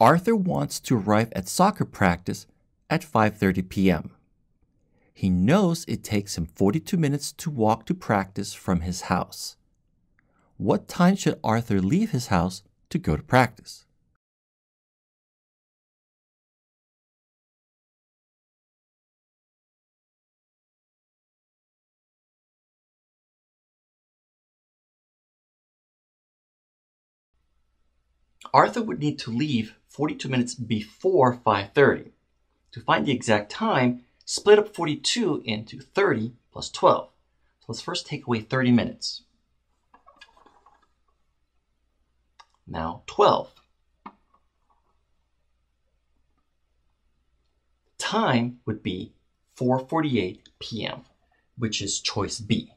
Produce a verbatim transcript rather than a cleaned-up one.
Arthur wants to arrive at soccer practice at five thirty p m He knows it takes him forty-two minutes to walk to practice from his house. What time should Arthur leave his house to go to practice? Arthur would need to leave forty-two minutes before five thirty. To find the exact time, split up forty-two into thirty plus twelve. So let's first take away thirty minutes. Now twelve. Time would be four forty-eight p m, which is choice B.